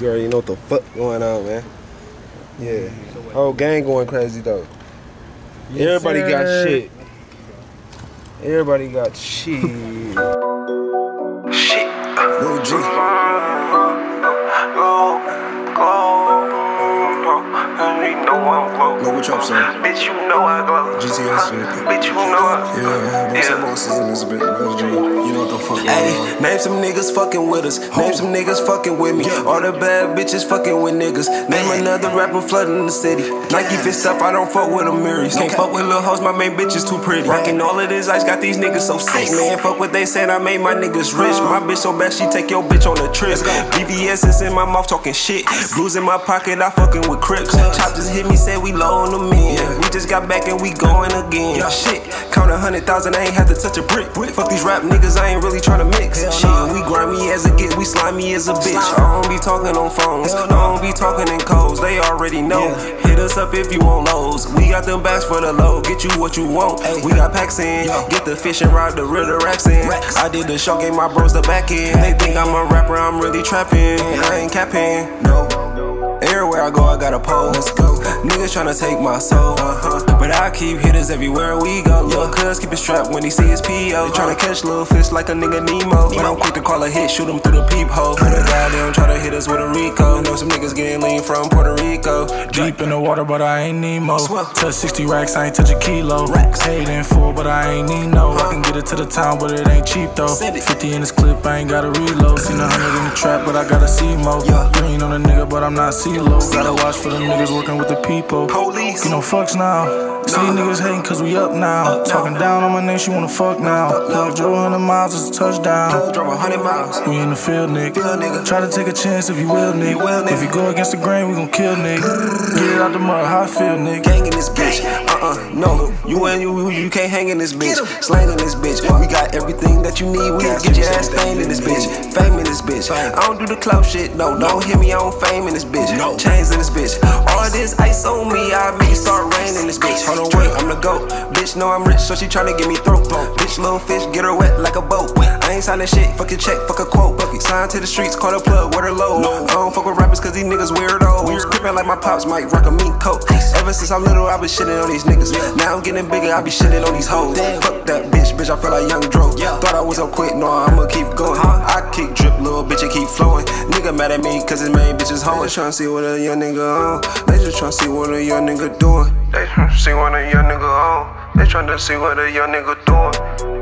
You already know what the fuck going on, man. Yeah. Whole gang going crazy, though. Yes, everybody sir. Got shit. Everybody got shit. Shit. No G. Know what y'all saying? Bitch, you know I glow. GTS shit. Bitch, you know I. Yeah, bosses in this bitch. No G. You know what the fuck. Hey, name some niggas fucking with us. Name some niggas fucking with me. All the bad bitches fucking with niggas. Name another rapper flooding the city. Nike fit stuff, I don't fuck with them mirrors. Can't fuck with lil' hoes, my main bitch is too pretty. Rockin' all of this ice, got these niggas so sick. Man, fuck what they said, I made my niggas rich. My bitch so bad, she take your bitch on a trip. BVS is in my mouth talking shit. Blues in my pocket, I fucking with Crips. Chop just hit me, said we low on the men. We just got back and we going again. Shit, count 100,000, I ain't have to touch a brick. Fuck these rap niggas, I ain't really tryna mix. Shit, we grimy as a get, we slimy as a bitch. I don't be talking on phones, I don't be talking in codes. They already know. Hit us up if you want lows. We got them bags for the low, get you what you want. We got packs in, get the fish and ride the river racks in. I did the show, gave my bros the back end. They think I'm a rapper, I'm really trapping. I ain't capping, no. Everywhere I go, I got a pole. Let's go. Niggas tryna take my soul, but I keep hitters everywhere we go. Lil' cuz keep it strapped when he see his P.O. Tryna catch little fish like a nigga Nemo. But I'm quick to call a hit, shoot him through the peephole. Put a guy down, try to hit us with a Rico. Know some niggas getting lean from Puerto Rico. Deep in the water, but I ain't Nemo. Touch 60 racks, I ain't touch a kilo. Paid in full, but I ain't need no. I can get it to the town, but it ain't cheap though. 50 in this clip, I ain't gotta reload. Seen 100 in the trap, but I gotta see more. Green on a nigga, but I'm not CeeLo. Gotta watch for them niggas working with the people. Police. You know, fucks now. See niggas hating cause we up now. Talking down on my name, she wanna fuck now. Love drove 100 miles, it's a touchdown. Drove 100 miles. We in the field, nigga. Try to take a chance if you will, nigga. If you go against the grain, we gon' kill, nigga. Get it out the mud, how I feel, nigga. Gang in this bitch. No. You and you can't hang in this bitch. Slang in this bitch. We got everything that you need. We can get your ass stained in this bitch. Fame in this bitch. I don't do the clout shit, no. Don't hit me on fame in this bitch. Chains in this bitch. All this ice on me, I make it start raining in this bitch. Hold on, wait, I'm the GOAT. Bitch know I'm rich, so she tryna get me throat. Bitch, little fish, get her wet like a boat. I ain't signing shit, fuck a check, fuck a quote. Sign to the streets, call the plug, where the low. I don't fuck with rappers cause these niggas weirdos. Crippin' like my pops might rock a meat coat. Ever since I'm little, I been shitting on these niggas. Now I'm getting bigger, I be shitting on these hoes. Fuck that bitch, I feel like Young Dro. Thought I was up quick, no, I'ma keep going. I kick drip, little bitch, it keep flowing. Nigga mad at me cause his main bitch is home. They just tryna see what a young nigga on. They just tryna see what a young nigga doing. They tryna see what a young nigga on. They tryna see what a young nigga doing.